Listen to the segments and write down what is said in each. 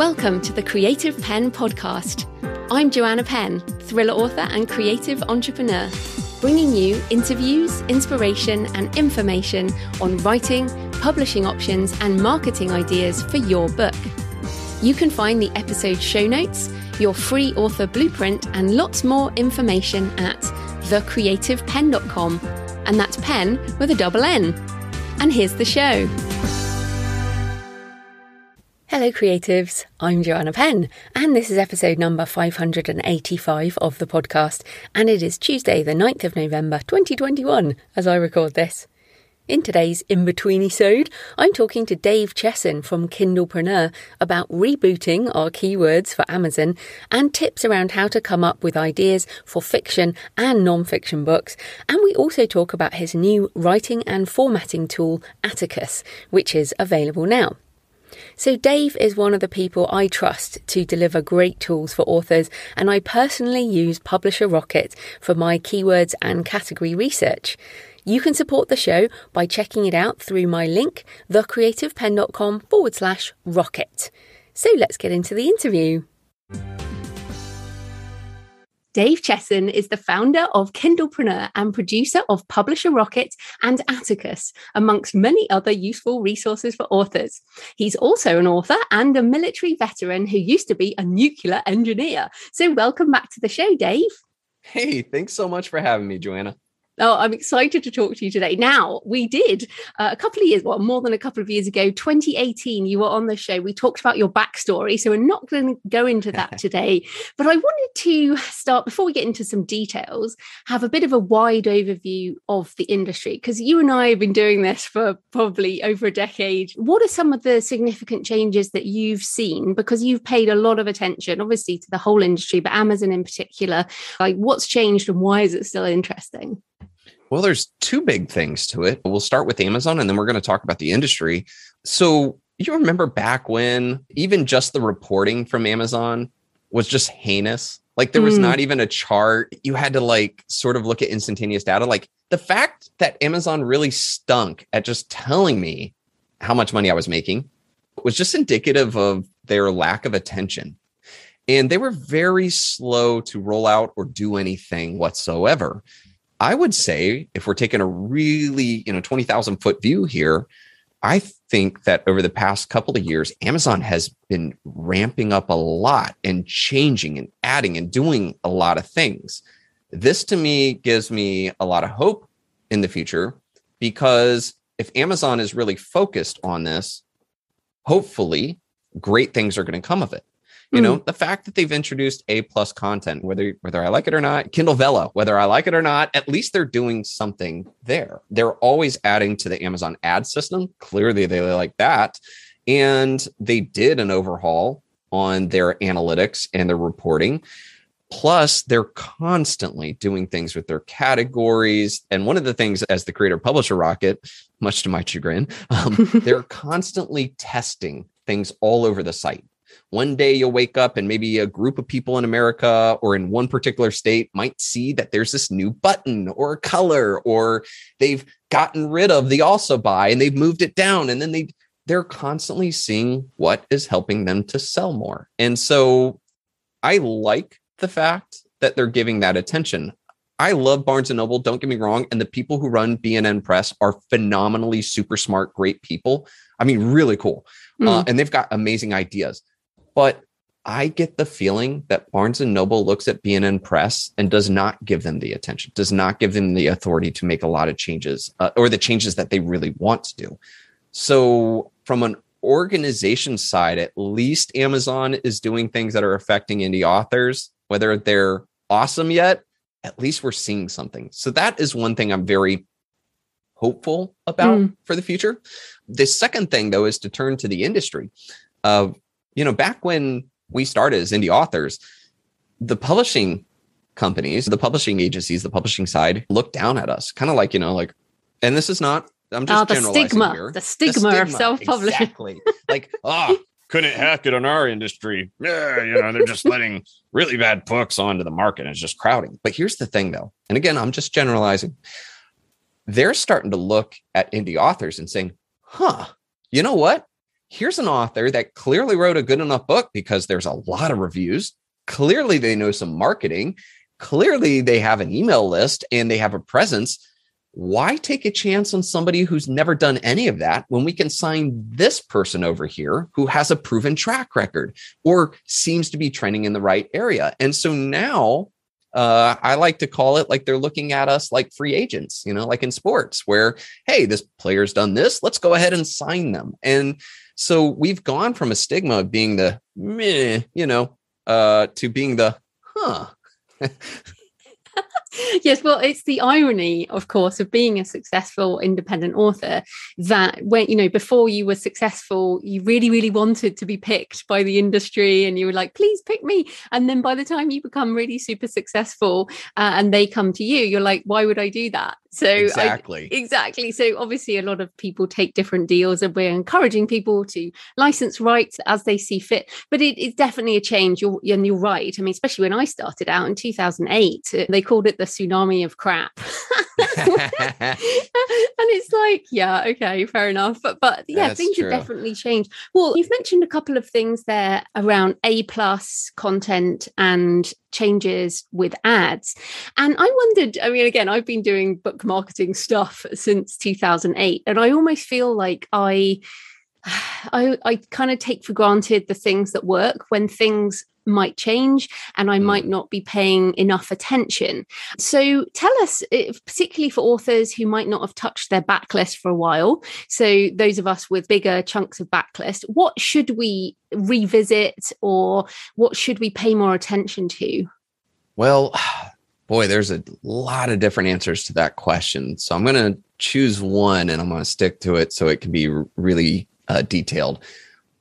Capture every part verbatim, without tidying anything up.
Welcome to the Creative Penn podcast. I'm Joanna Penn, thriller author and creative entrepreneur, bringing you interviews, inspiration, and information on writing, publishing options, and marketing ideas for your book. You can find the episode show notes, your free author blueprint, and lots more information at the creative penn dot com. And that's Penn with a double N. And here's the show. Hello creatives, I'm Joanna Penn and this is episode number five hundred eighty-five of the podcast, and it is Tuesday the ninth of November twenty twenty-one as I record this. In today's in-between-isode, I'm talking to Dave Chesson from Kindlepreneur about rebooting our keywords for Amazon and tips around how to come up with ideas for fiction and non-fiction books. And we also talk about his new writing and formatting tool, Atticus, which is available now. So Dave is one of the people I trust to deliver great tools for authors, and I personally use Publisher Rocket for my keywords and category research. You can support the show by checking it out through my link, thecreativepenn.com forward slash rocket. So let's get into the interview. Dave Chesson is the founder of Kindlepreneur and producer of Publisher Rocket and Atticus, amongst many other useful resources for authors. He's also an author and a military veteran who used to be a nuclear engineer. So welcome back to the show, Dave. Hey, thanks so much for having me, Joanna. Oh, I'm excited to talk to you today. Now, we did uh, a couple of years, well, more than a couple of years ago, twenty eighteen, you were on the show. We talked about your backstory, so we're not going to go into that today. But I wanted to start, before we get into some details, have a bit of a wide overview of the industry, because you and I have been doing this for probably over a decade. What are some of the significant changes that you've seen? Because you've paid a lot of attention, obviously, to the whole industry, but Amazon in particular. Like, what's changed and why is it still interesting? Well, there's two big things to it. We'll start with Amazon, and then we're going to talk about the industry. So you remember back when even just the reporting from Amazon was just heinous. Like there was mm. not even a chart. You had to like sort of look at instantaneous data. Like the fact that Amazon really stunk at just telling me how much money I was making was just indicative of their lack of attention. And they were very slow to roll out or do anything whatsoever. I would say if we're taking a really, you know, twenty thousand foot view here, I think that over the past couple of years, Amazon has been ramping up a lot and changing and adding and doing a lot of things. This to me gives me a lot of hope in the future, because if Amazon is really focused on this, hopefully great things are going to come of it. You know, mm. the fact that they've introduced A-plus content, whether whether I like it or not, Kindle Vella, whether I like it or not, at least they're doing something there. They're always adding to the Amazon ad system. Clearly, they like that. And they did an overhaul on their analytics and their reporting. Plus, they're constantly doing things with their categories. And one of the things as the creator of Publisher Rocket, much to my chagrin, um, they're constantly testing things all over the site. One day you'll wake up and maybe a group of people in America or in one particular state might see that there's this new button or color, or they've gotten rid of the also buy and they've moved it down. And then they, they're constantly seeing what is helping them to sell more. And so I like the fact that they're giving that attention. I love Barnes and Noble, don't get me wrong. And the people who run B and N Press are phenomenally super smart, great people. I mean, really cool. Mm. Uh, and they've got amazing ideas. But I get the feeling that Barnes and Noble looks at B and N Press and does not give them the attention, does not give them the authority to make a lot of changes uh, or the changes that they really want to do. So from an organization side, at least Amazon is doing things that are affecting indie authors, whether they're awesome yet, at least we're seeing something. So that is one thing I'm very hopeful about mm. for the future. The second thing, though, is to turn to the industry. Uh, You know, back when we started as indie authors, the publishing companies, the publishing agencies, the publishing side looked down at us, kind of like, you know, like, and this is not, I'm just oh, the generalizing stigma, here. The stigma, the stigma of self-publishing. Exactly. Like, ah, oh, couldn't hack it on our industry. Yeah, you know, they're just letting really bad books onto the market and it's just crowding. But here's the thing, though. And again, I'm just generalizing. They're starting to look at indie authors and saying, huh, you know what? here's an author that clearly wrote a good enough book because there's a lot of reviews. Clearly, they know some marketing. Clearly, they have an email list and they have a presence. Why take a chance on somebody who's never done any of that when we can sign this person over here who has a proven track record or seems to be trending in the right area? And so now uh, I like to call it like they're looking at us like free agents, you know, like in sports where, hey, this player's done this. Let's go ahead and sign them. And so we've gone from a stigma of being the meh, you know, uh, to being the huh. Yes, well, it's the irony, of course, of being a successful independent author that when, you know, before you were successful, you really, really wanted to be picked by the industry and you were like, please pick me. And then by the time you become really super successful uh, and they come to you, you're like, why would I do that? So exactly. I, exactly. So obviously a lot of people take different deals and we're encouraging people to license rights as they see fit. But it, it's definitely a change. You're, and you're right. I mean, especially when I started out in two thousand eight, they called it the tsunami of crap. And it's like, yeah, okay, fair enough. But, but yeah, that's things true. Have definitely changed. Well, you've mentioned a couple of things there around A-plus content and changes with ads. And I wondered, I mean, again, I've been doing book marketing stuff since two thousand eight, and I almost feel like I, I, I kind of take for granted the things that work when things might change and I might not be paying enough attention. So tell us, if, particularly for authors who might not have touched their backlist for a while, so those of us with bigger chunks of backlist, what should we revisit or what should we pay more attention to? Well, boy, there's a lot of different answers to that question. So I'm going to choose one and I'm going to stick to it so it can be really uh, detailed.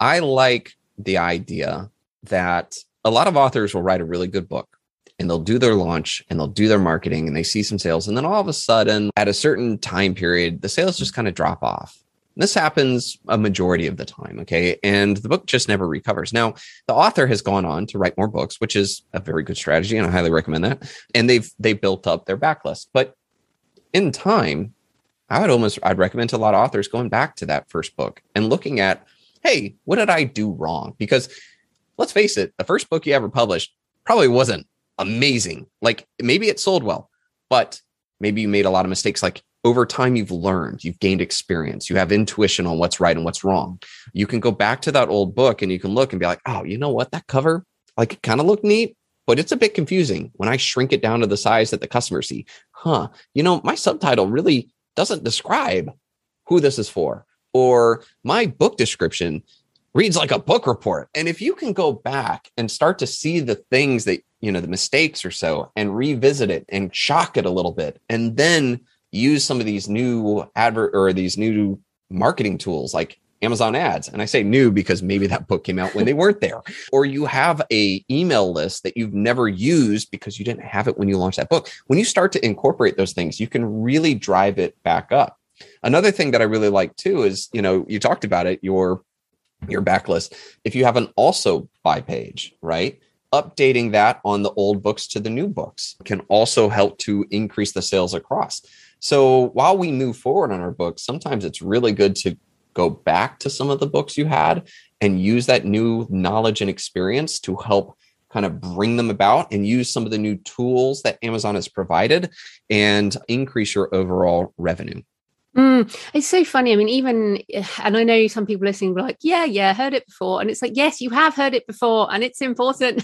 I like the idea that a lot of authors will write a really good book and they'll do their launch and they'll do their marketing and they see some sales. And then all of a sudden, at a certain time period, the sales just kind of drop off. And this happens a majority of the time. Okay. And the book just never recovers. Now, the author has gone on to write more books, which is a very good strategy. And I highly recommend that. And they've, they built up their backlist, but in time, I would almost, I'd recommend to a lot of authors going back to that first book and looking at, hey, what did I do wrong? Because let's face it, the first book you ever published probably wasn't amazing. Like maybe it sold well, but maybe you made a lot of mistakes. Like over time, you've learned, you've gained experience, you have intuition on what's right and what's wrong. You can go back to that old book and you can look and be like, oh, you know what? That cover, like it kind of looked neat, but it's a bit confusing when I shrink it down to the size that the customers see. Huh, you know, my subtitle really doesn't describe who this is for, or my book description reads like a book report. And if you can go back and start to see the things that, you know, the mistakes or so, and revisit it and shock it a little bit, and then use some of these new advert or these new marketing tools like Amazon ads. And I say new because maybe that book came out when they weren't there, or you have a email list that you've never used because you didn't have it when you launched that book. When you start to incorporate those things, you can really drive it back up. Another thing that I really like too is, you know, you talked about it, your your backlist. If you have an also buy page, right? Updating that on the old books to the new books can also help to increase the sales across. So while we move forward on our books, sometimes it's really good to go back to some of the books you had and use that new knowledge and experience to help kind of bring them about and use some of the new tools that Amazon has provided and increase your overall revenue. Mm, it's so funny. I mean, even, and I know some people listening were like, yeah, yeah, heard it before. And it's like, yes, you have heard it before and it's important.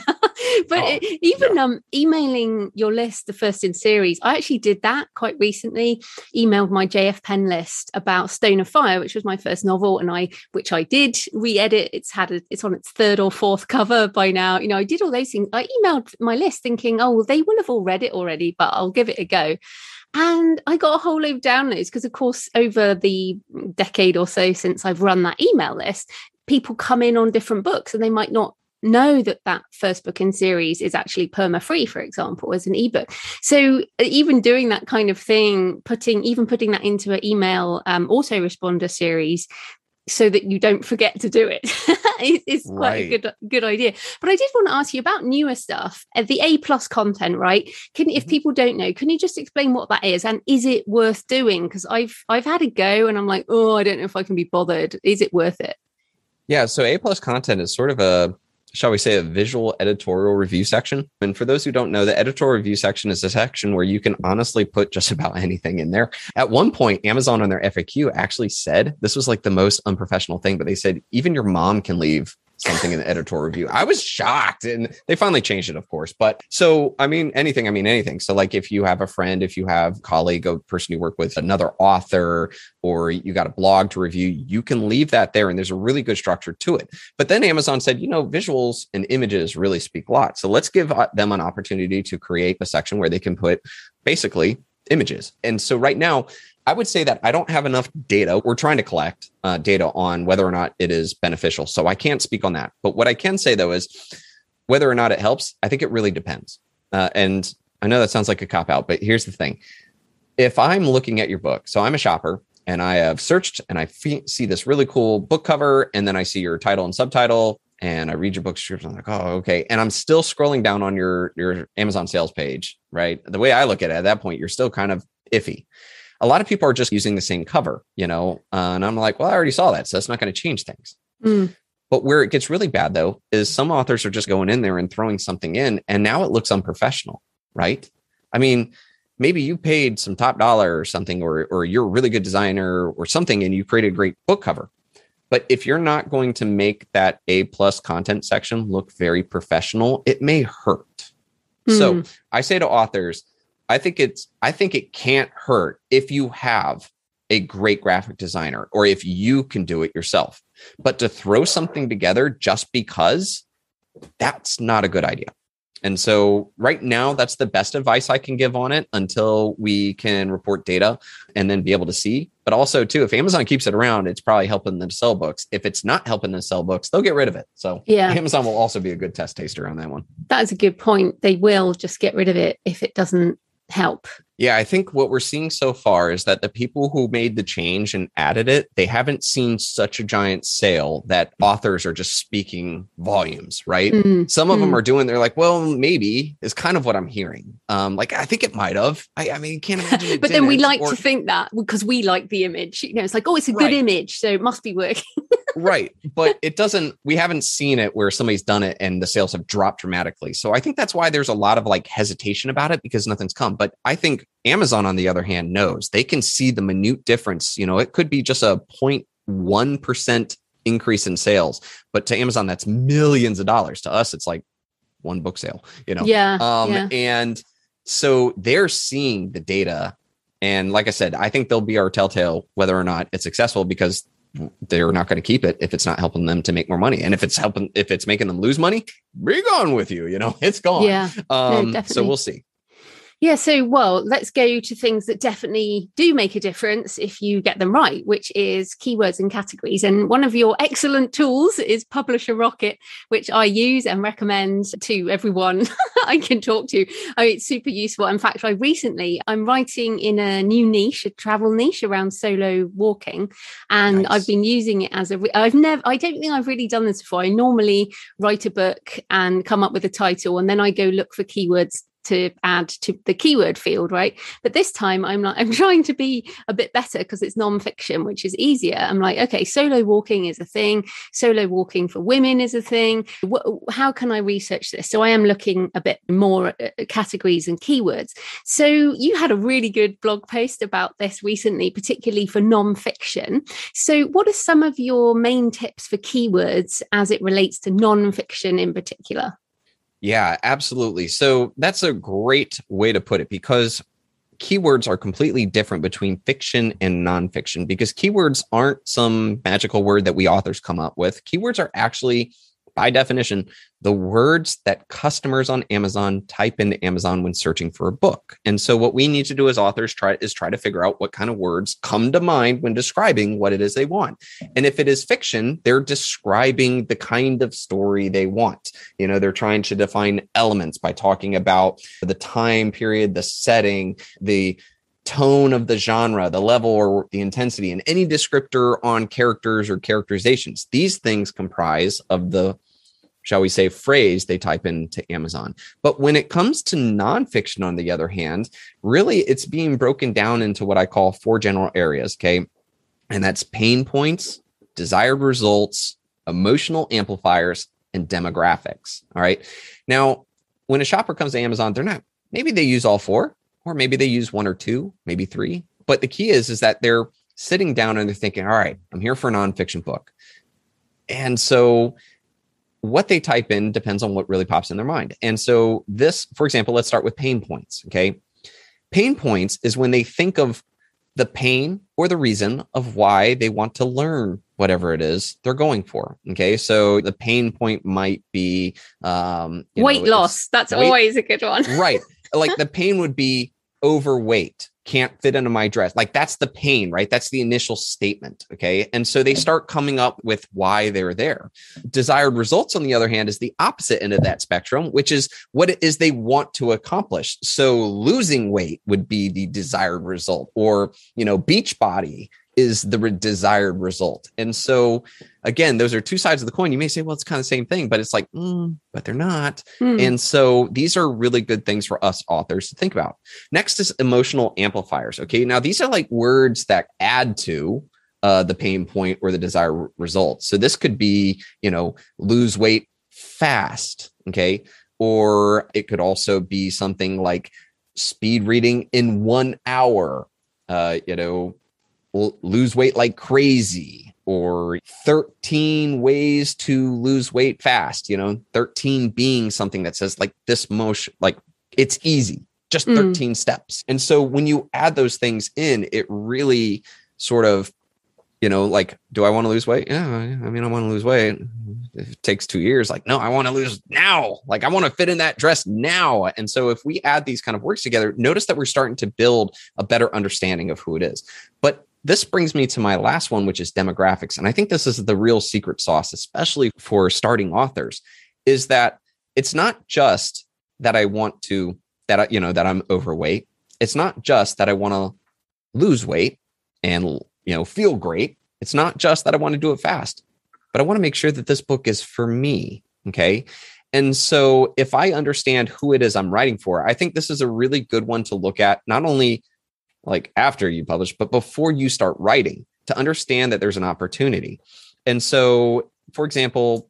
But oh, it, even yeah. um, emailing your list, the first in series, I actually did that quite recently, emailed my J F Penn list about Stone of Fire, which was my first novel. And I, which I did re-edit. It's had, a, it's on its third or fourth cover by now. You know, I did all those things. I emailed my list thinking, oh, well, they will have all read it already, but I'll give it a go. And I got a whole load of downloads because, of course, over the decade or so since I've run that email list, people come in on different books and they might not know that that first book in series is actually perma-free, for example, as an ebook. So even doing that kind of thing, putting even putting that into an email um, autoresponder series so that you don't forget to do it is quite right. a good good idea. But I did want to ask you about newer stuff, the A-plus content, right? Can, if people don't know, can you just explain what that is and is it worth doing? Because I've I've had a go and I'm like, oh, I don't know if I can be bothered. Is it worth it? Yeah, so A-plus content is sort of a, shall we say, a visual editorial review section. And for those who don't know, the editorial review section is a section where you can honestly put just about anything in there. At one point, Amazon on their F A Q actually said, this was like the most unprofessional thing, but they said, even your mom can leave something in the editorial review. I was shocked, and they finally changed it, of course. But so, I mean, anything, I mean, anything. So like if you have a friend, if you have a colleague, a person you work with, another author, or you got a blog to review, you can leave that there. And there's a really good structure to it. But then Amazon said, you know, visuals and images really speak a lot. So let's give them an opportunity to create a section where they can put basically images. And so right now, I would say that I don't have enough data. We're trying to collect uh, data on whether or not it is beneficial. So I can't speak on that. But what I can say, though, is whether or not it helps, I think it really depends. Uh, and I know that sounds like a cop-out, but here's the thing. If I'm looking at your book, so I'm a shopper, and I have searched, and I f- see this really cool book cover, and then I see your title and subtitle, and I read your book description, I'm like, oh, okay. And I'm still scrolling down on your, your Amazon sales page, right? The way I look at it, at that point, you're still kind of iffy. A lot of people are just using the same cover, you know, uh, and I'm like, well, I already saw that, so that's not going to change things. Mm. But where it gets really bad, though, is some authors are just going in there and throwing something in, and now it looks unprofessional, right? I mean, maybe you paid some top dollar or something, or, or you're a really good designer or something, and you created a great book cover. But if you're not going to make that A-plus content section look very professional, it may hurt. Mm. So I say to authors, I think it's, I think it can't hurt if you have a great graphic designer or if you can do it yourself, but to throw something together just because, that's not a good idea. And so right now, that's the best advice I can give on it until we can report data and then be able to see. But also, too, if Amazon keeps it around, it's probably helping them sell books. If it's not helping them sell books, they'll get rid of it. So yeah. Amazon will also be a good test taster on that one. That is a good point. They will just get rid of it if it doesn't help. Yeah, I think what we're seeing so far is that the people who made the change and added it, they haven't seen such a giant sale that authors are just speaking volumes, right? Mm. Some of mm. them are doing, they're like, well, maybe is kind of what I'm hearing. Um, like, I think it might have. I, I mean, you can't imagine it But then we like or, to think that because we like the image. You know, it's like, oh, it's a right. good image, so it must be working. Right. But it doesn't, we haven't seen it where somebody's done it and the sales have dropped dramatically. So I think that's why there's a lot of like hesitation about it because nothing's come. But I think Amazon, on the other hand, knows they can see the minute difference. You know, it could be just a zero point one percent increase in sales, but to Amazon, that's millions of dollars. To us, it's like one book sale, you know? Yeah. Um, yeah. And so they're seeing the data. And like I said, I think they'll be our telltale whether or not it's successful because they're not going to keep it if it's not helping them to make more money. And if it's helping, if it's making them lose money, be gone with you, you know, it's gone. Yeah, um, no, so we'll see. Yeah. So, well, let's go to things that definitely do make a difference if you get them right, which is keywords and categories. And one of your excellent tools is Publisher Rocket, which I use and recommend to everyone I can talk to. Oh, it's super useful. In fact, I recently, I'm writing in a new niche, a travel niche around solo walking. And nice. I've been using it as a, re- I've never, I don't think I've really done this before. I normally write a book and come up with a title, and then I go look for keywords to add to the keyword field, right? But this time I'm like, I'm trying to be a bit better because it's nonfiction, which is easier. I'm like, okay, solo walking is a thing. Solo walking for women is a thing. Wh- how can I research this? So I am looking a bit more at categories and keywords. So you had a really good blog post about this recently, particularly for nonfiction. So what are some of your main tips for keywords as it relates to nonfiction in particular? Yeah, absolutely. So that's a great way to put it because keywords are completely different between fiction and nonfiction because keywords aren't some magical word that we authors come up with. Keywords are actually, by definition, the words that customers on Amazon type into Amazon when searching for a book. And so what we need to do as authors try is try to figure out what kind of words come to mind when describing what it is they want. And if it is fiction, they're describing the kind of story they want. You know, they're trying to define elements by talking about the time period, the setting, the tone of the genre, the level or the intensity, and any descriptor on characters or characterizations. These things comprise of the, shall we say, phrase they type into Amazon. But when it comes to nonfiction, on the other hand, really it's being broken down into what I call four general areas, okay? And that's pain points, desired results, emotional amplifiers, and demographics. All right. Now, when a shopper comes to Amazon, they're not, maybe they use all four, or maybe they use one or two, maybe three. But the key is, is that they're sitting down and they're thinking, all right, I'm here for a nonfiction book. And so what they type in depends on what really pops in their mind. And so this, for example, let's start with pain points. Okay. Pain points is when they think of the pain or the reason of why they want to learn whatever it is they're going for. Okay. So the pain point might be um, you weight know, loss. That's weight, always a good one. Right. Like the pain would be overweight, can't fit into my dress. Like that's the pain, right? That's the initial statement. Okay. And so they start coming up with why they're there. Desired results, on the other hand, is the opposite end of that spectrum, which is what it is they want to accomplish. So losing weight would be the desired result, or, you know, beach body is the desired result. And so again, those are two sides of the coin. You may say, well, it's kind of the same thing, but it's like, mm, but they're not. Mm. And so these are really good things for us authors to think about. Next is emotional amplifiers. Okay. Now these are like words that add to uh, the pain point or the desired result. So this could be, you know, lose weight fast. Okay. Or it could also be something like speed reading in one hour, uh, you know, lose weight like crazy, or thirteen ways to lose weight fast, you know, thirteen being something that says like this motion, like it's easy, just thirteen mm. steps. And so when you add those things in, it really sort of, you know, like, do I want to lose weight? Yeah. I mean, I want to lose weight. If it takes two years, like, no, I want to lose now. Like I want to fit in that dress now. And so if we add these kind of words together, notice that we're starting to build a better understanding of who it is. But this brings me to my last one, which is demographics. And I think this is the real secret sauce, especially for starting authors, is that it's not just that I want to, that I, you know, that I'm overweight. It's not just that I want to lose weight and, you know, feel great. It's not just that I want to do it fast, but I want to make sure that this book is for me. Okay. And so if I understand who it is I'm writing for, I think this is a really good one to look at, not only like after you publish, but before you start writing, to understand that there's an opportunity. And so, for example,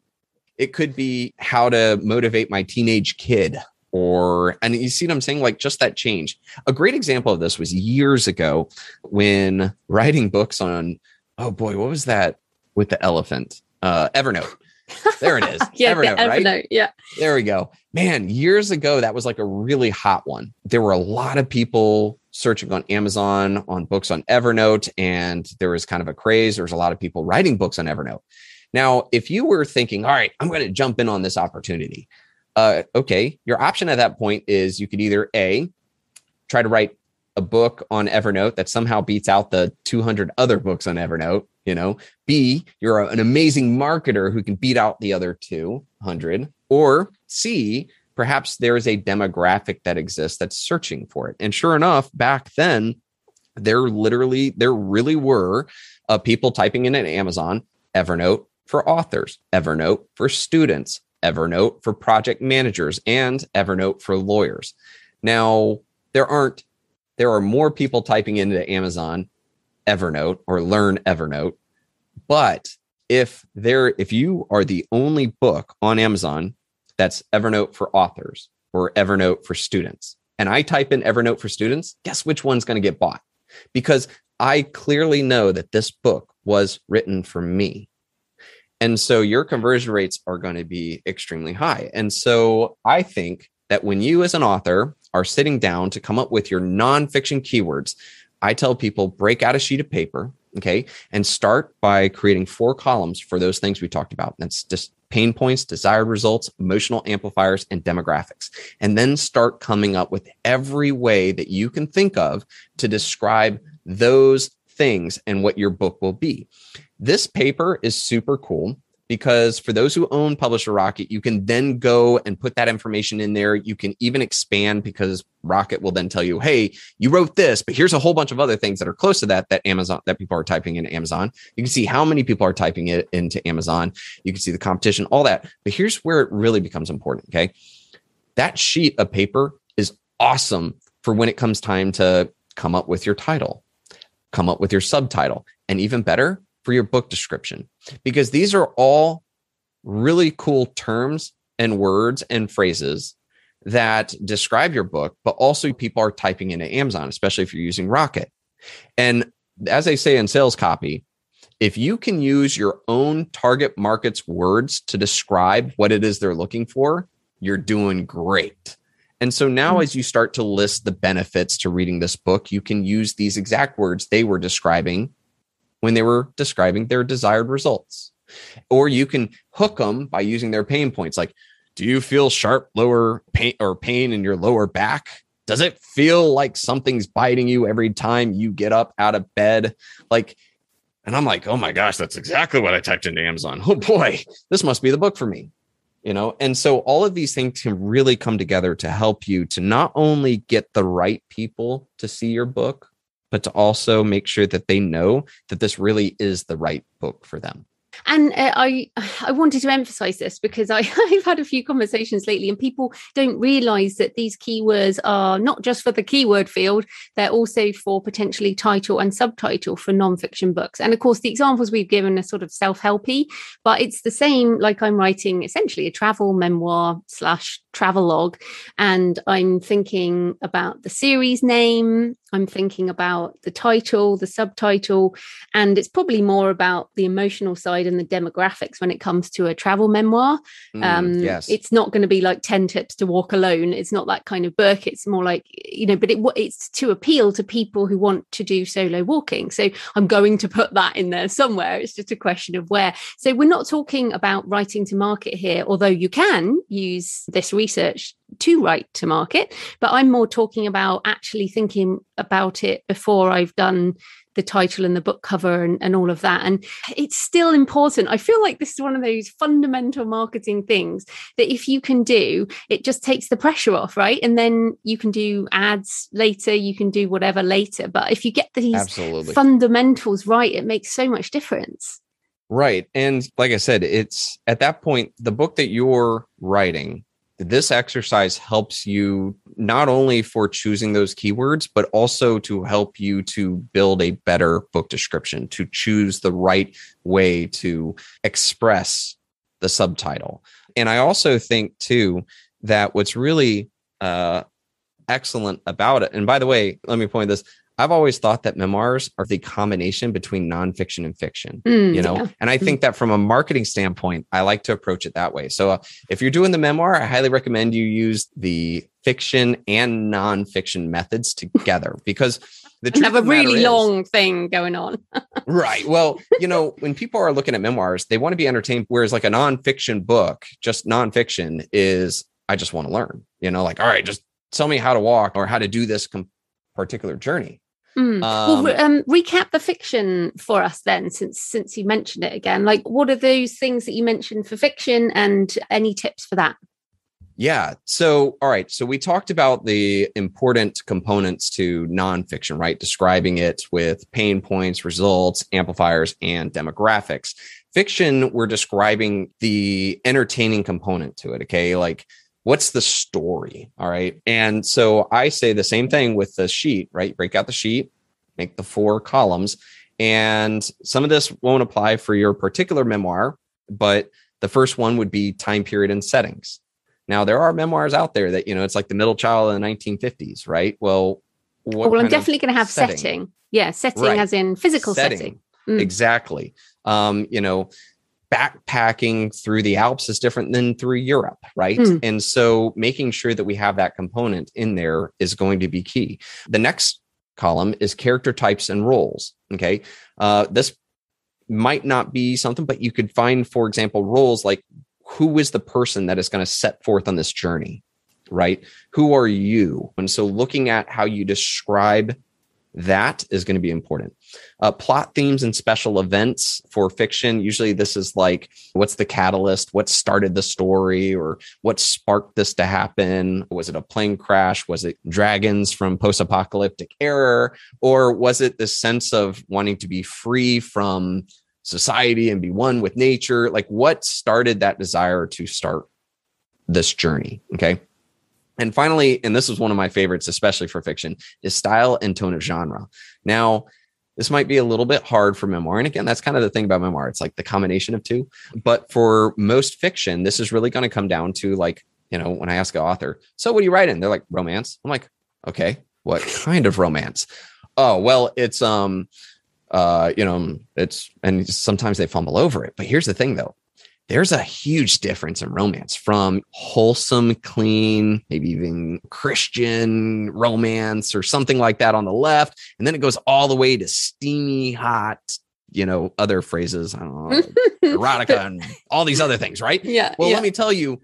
it could be how to motivate my teenage kid, or, and you see what I'm saying? Like just that change. A great example of this was years ago when writing books on, oh boy, what was that with the elephant? Uh, Evernote. There it is. yeah, Evernote, Evernote, right? Yeah. There we go. Man, years ago, that was like a really hot one. There were a lot of people searching on Amazon on books on Evernote, and there was kind of a craze. There was a lot of people writing books on Evernote. Now, if you were thinking, all right, I'm going to jump in on this opportunity. Uh, okay. Your option at that point is you could either A, try to write a book on Evernote that somehow beats out the two hundred other books on Evernote, you know, B, you're an amazing marketer who can beat out the other two hundred, or C, perhaps there is a demographic that exists that's searching for it. And sure enough, back then, there literally, there really were uh, people typing in at Amazon, Evernote for authors, Evernote for students, Evernote for project managers, and Evernote for lawyers. Now, there aren't, there are more people typing into Amazon Evernote or Learn Evernote, but if there, if you are the only book on Amazon that's Evernote for authors or Evernote for students, and I type in Evernote for students, guess which one's going to get bought? Because I clearly know that this book was written for me. And so your conversion rates are going to be extremely high. And so I think that when you as an author are sitting down to come up with your nonfiction keywords, I tell people break out a sheet of paper, okay, and start by creating four columns for those things we talked about. That's just pain points, desired results, emotional amplifiers, and demographics. And then start coming up with every way that you can think of to describe those things and what your book will be. This paper is super cool because for those who own Publisher Rocket, you can then go and put that information in there. You can even expand because Rocket will then tell you, hey, you wrote this, but here's a whole bunch of other things that are close to that, that Amazon, that people are typing in Amazon. You can see how many people are typing it into Amazon. You can see the competition, all that. But here's where it really becomes important. Okay. That sheet of paper is awesome for when it comes time to come up with your title, come up with your subtitle, and even better, for your book description, because these are all really cool terms and words and phrases that describe your book, but also people are typing into Amazon, especially if you're using Rocket. And as they say in sales copy, if you can use your own target market's words to describe what it is they're looking for, you're doing great. And so now as you start to list the benefits to reading this book, you can use these exact words they were describing when they were describing their desired results. Or you can hook them by using their pain points. Like, do you feel sharp lower pain or pain in your lower back? Does it feel like something's biting you every time you get up out of bed? Like, and I'm like, oh my gosh, that's exactly what I typed into Amazon. Oh boy, this must be the book for me. You know, and so all of these things can really come together to help you to not only get the right people to see your book, but to also make sure that they know that this really is the right book for them. And uh, I I wanted to emphasize this because I, I've had a few conversations lately and people don't realize that these keywords are not just for the keyword field, they're also for potentially title and subtitle for nonfiction books. And of course, the examples we've given are sort of self-helpy, but it's the same, like I'm writing essentially a travel memoir slash travelogue. And I'm thinking about the series name, I'm thinking about the title, the subtitle, and it's probably more about the emotional side and the demographics when it comes to a travel memoir. Mm, um, yes. It's not going to be like ten tips to walk alone. It's not that kind of book. It's more like, you know, but it, it's to appeal to people who want to do solo walking. So I'm going to put that in there somewhere. It's just a question of where. So we're not talking about writing to market here, although you can use this research to write to market, but I'm more talking about actually thinking about it before I've done the title and the book cover and, and all of that. And it's still important. I feel like this is one of those fundamental marketing things that if you can do, it just takes the pressure off, right? And then you can do ads later, you can do whatever later. But if you get these Absolutely. fundamentals right, it makes so much difference. Right. And like I said, it's at that point, the book that you're writing, this exercise helps you not only for choosing those keywords, but also to help you to build a better book description, to choose the right way to express the subtitle. And I also think, too, that what's really uh, excellent about it, and by the way, let me point this, I've always thought that memoirs are the combination between nonfiction and fiction, mm, you know, yeah. And I think that from a marketing standpoint, I like to approach it that way. So uh, if you're doing the memoir, I highly recommend you use the fiction and nonfiction methods together because the truth have a really is, long thing going on. Right. Well, you know, when people are looking at memoirs, they want to be entertained, whereas like a nonfiction book, just nonfiction is, I just want to learn, you know, like, all right, just tell me how to walk or how to do this com- particular journey. Mm. Um, well, um, recap the fiction for us then, since since you mentioned it again. Like, what are those things that you mentioned for fiction and any tips for that? Yeah. So, all right. So we talked about the important components to nonfiction, right? Describing it with pain points, results, amplifiers, and demographics. Fiction, we're describing the entertaining component to it. Okay. Like, what's the story? All right. And so I say the same thing with the sheet, right? Break out the sheet, make the four columns. And some of this won't apply for your particular memoir, but the first one would be time period and settings. Now, there are memoirs out there that, you know, it's like the middle child of the nineteen fifties, right? Well, what well, I'm definitely going to have setting. setting. Yeah. Setting right. As in physical setting. setting. Mm. Exactly. Um, you know, backpacking through the Alps is different than through Europe, right? Mm. And so making sure that we have that component in there is going to be key. The next column is character types and roles, okay? Uh, this might not be something, but you could find, for example, roles like who is the person that is going to set forth on this journey, right? Who are you? And so looking at how you describe that is going to be important. Uh, plot themes and special events for fiction. Usually this is like, what's the catalyst? What started the story or what sparked this to happen? Was it a plane crash? Was it dragons from post-apocalyptic era? Or was it this sense of wanting to be free from society and be one with nature? Like what started that desire to start this journey? Okay. And finally, and this is one of my favorites, especially for fiction, is style and tone of genre. Now, This might be a little bit hard for memoir. And again, that's kind of the thing about memoir. It's like the combination of two. But for most fiction, this is really going to come down to like, you know, when I ask an author, so what do you write in? They're like, romance. I'm like, okay, what kind of romance? Oh, well, it's, um, uh, you know, it's, and sometimes they fumble over it. But here's the thing though. There's a huge difference in romance from wholesome, clean, maybe even Christian romance or something like that on the left. And then it goes all the way to steamy, hot, you know, other phrases, I don't know, erotica and all these other things, right? Yeah. Well, yeah. Let me tell you,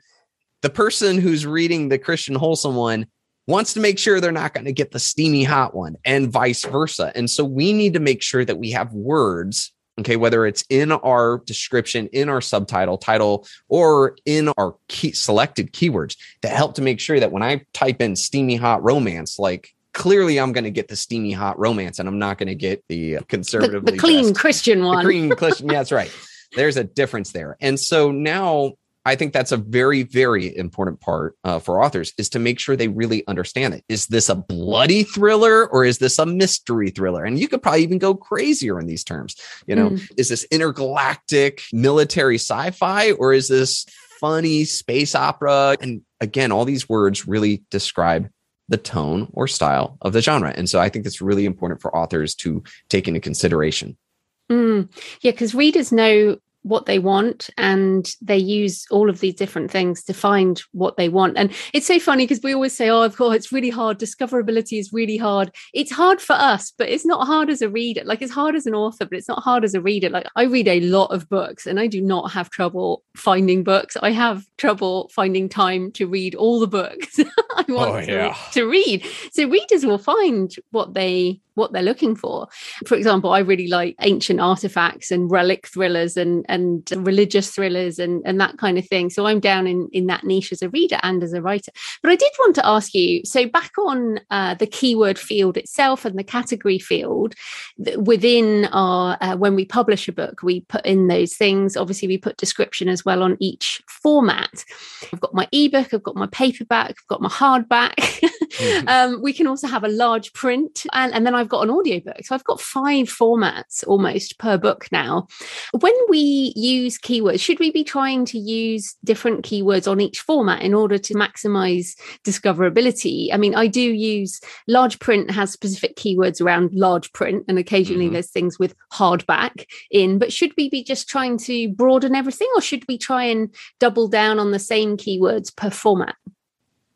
the person who's reading the Christian wholesome one wants to make sure they're not going to get the steamy, hot one and vice versa. And so we need to make sure that we have words. Okay, whether it's in our description, in our subtitle, title, or in our key selected keywords that help to make sure that when I type in steamy hot romance, like clearly I'm going to get the steamy hot romance and I'm not going to get the conservatively The, the clean dressed, Christian one. The clean Christian, yeah, that's right. There's a difference there. And so now I think that's a very, very important part uh, for authors is to make sure they really understand it. Is this a bloody thriller or is this a mystery thriller? And you could probably even go crazier in these terms. You know, mm. is this intergalactic military sci-fi or is this funny space opera? And again, all these words really describe the tone or style of the genre. And so I think that's really important for authors to take into consideration. Mm. Yeah, because readers know what they want, and they use all of these different things to find what they want. And it's so funny because we always say, oh, of course, it's really hard. Discoverability is really hard. It's hard for us, but it's not hard as a reader. Like it's hard as an author, but it's not hard as a reader. Like I read a lot of books and I do not have trouble finding books. I have trouble finding time to read all the books I want oh, yeah. to, to read. So readers will find what they what they're looking for. For example, I really like ancient artifacts and relic thrillers and and religious thrillers and, and that kind of thing. So I'm down in, in that niche as a reader and as a writer. But I did want to ask you, so back on uh, the keyword field itself and the category field, th- within our, uh, when we publish a book, we put in those things. Obviously, we put description as well on each format. I've got my ebook, I've got my paperback, I've got my hardback. mm-hmm. um, we can also have a large print. And, and then I've got an audiobook. So I've got five formats almost per book now. When we use keywords, should we be trying to use different keywords on each format in order to maximize discoverability? I mean, I do use large print has specific keywords around large print, and occasionally mm-hmm. there's things with hardback in, but should we be just trying to broaden everything, or should we try and double down on the same keywords per format?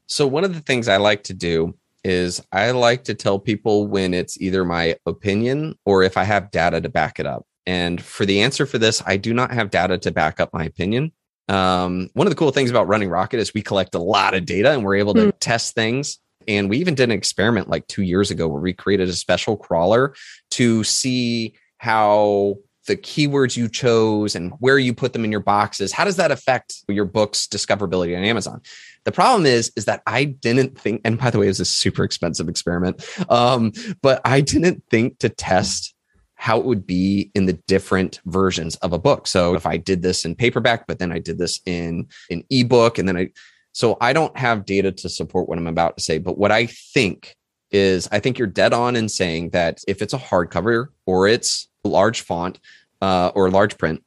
So one of the things I like to do is I like to tell people when it's either my opinion or if I have data to back it up. And for the answer for this, I do not have data to back up my opinion. Um, one of the cool things about Running Rocket is we collect a lot of data and we're able to mm. test things. And we even did an experiment like two years ago where we created a special crawler to see how the keywords you chose and where you put them in your boxes, how does that affect your book's discoverability on Amazon? The problem is, is that I didn't think, and by the way, it was a super expensive experiment, um, but I didn't think to test how it would be in the different versions of a book. So if I did this in paperback, but then I did this in an ebook, and then I, so I don't have data to support what I'm about to say. But what I think is, I think you're dead on in saying that if it's a hardcover or it's large font uh, or large print,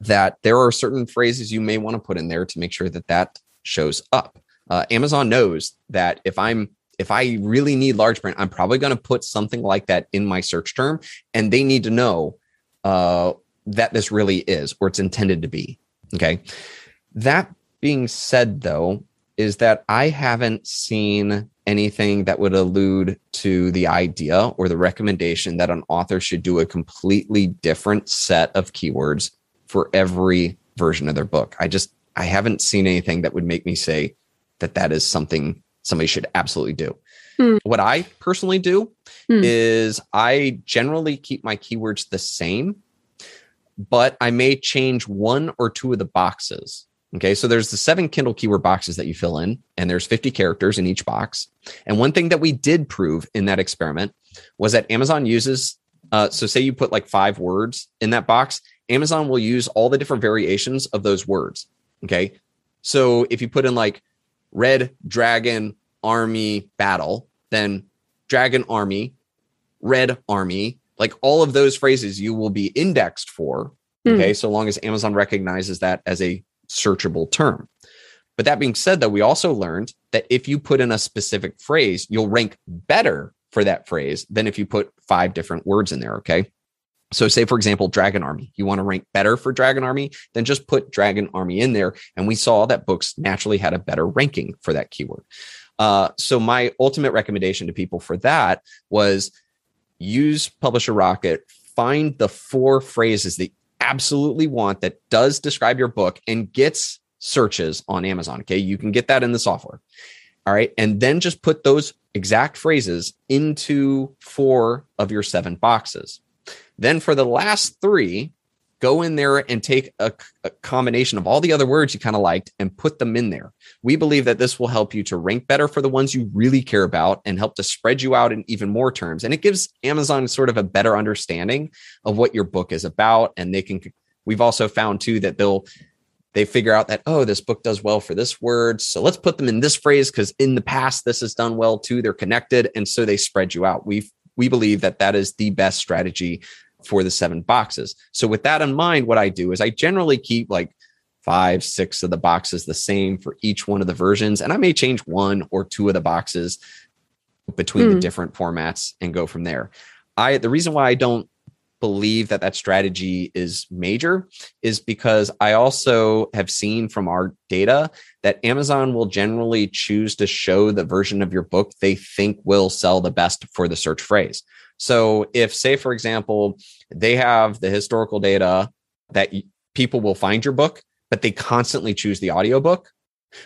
that there are certain phrases you may want to put in there to make sure that that shows up. Uh, Amazon knows that if I'm If I really need large print, I'm probably going to put something like that in my search term, and they need to know uh, that this really is, or it's intended to be. Okay. That being said, though, is that I haven't seen anything that would allude to the idea or the recommendation that an author should do a completely different set of keywords for every version of their book. I just, I haven't seen anything that would make me say that that is something somebody should absolutely do. Mm. What I personally do mm. is I generally keep my keywords the same, but I may change one or two of the boxes. Okay, so there's the seven Kindle keyword boxes that you fill in, and there's fifty characters in each box. And one thing that we did prove in that experiment was that Amazon uses, uh, so say you put like five words in that box, Amazon will use all the different variations of those words. Okay, so if you put in like red dragon army battle, then dragon army, red army, like all of those phrases you will be indexed for. Okay. Mm. So long as Amazon recognizes that as a searchable term. But that being said, though, we also learned that if you put in a specific phrase, you'll rank better for that phrase than if you put five different words in there. Okay. So say, for example, Dragon Army, you want to rank better for Dragon Army, then just put Dragon Army in there. And we saw that books naturally had a better ranking for that keyword. Uh, so my ultimate recommendation to people for that was use Publisher Rocket, find the four phrases that you absolutely want that does describe your book and gets searches on Amazon. Okay. You can get that in the software. All right. And then just put those exact phrases into four of your seven boxes. Then for the last three, go in there and take a, a combination of all the other words you kind of liked and put them in there. We believe that this will help you to rank better for the ones you really care about and help to spread you out in even more terms. And it gives Amazon sort of a better understanding of what your book is about. And they can, we've also found too, that they'll, they figure out that, oh, this book does well for this word. So let's put them in this phrase because in the past, this has done well too. They're connected. And so they spread you out. We've, we believe that that is the best strategy for the seven boxes. So with that in mind, what I do is I generally keep like five, six of the boxes the same for each one of the versions. And I may change one or two of the boxes between mm. the different formats and go from there. I, the reason why I don't believe that that strategy is major is because I also have seen from our data that Amazon will generally choose to show the version of your book they think will sell the best for the search phrase. So if, say, for example, they have the historical data that people will find your book, but they constantly choose the audiobook